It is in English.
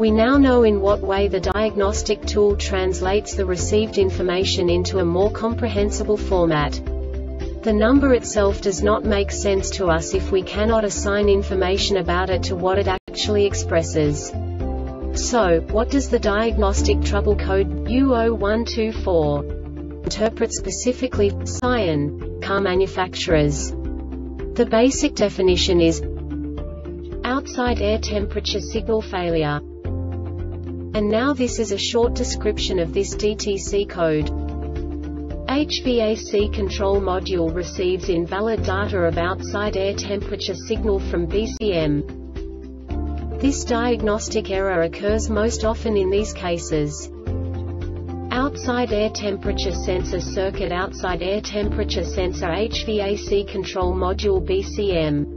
We now know in what way the diagnostic tool translates the received information into a more comprehensible format. The number itself does not make sense to us if we cannot assign information about it to what it actually expresses. So, what does the diagnostic trouble code U0124 interpret specifically for Scion car manufacturers? The basic definition is outside air temperature signal failure. And now this is a short description of this DTC code. HVAC control module receives invalid data of outside air temperature signal from BCM. This diagnostic error occurs most often in these cases. Outside air temperature sensor circuit, outside air temperature sensor, HVAC control module, BCM.